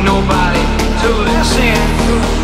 nobody to listen to.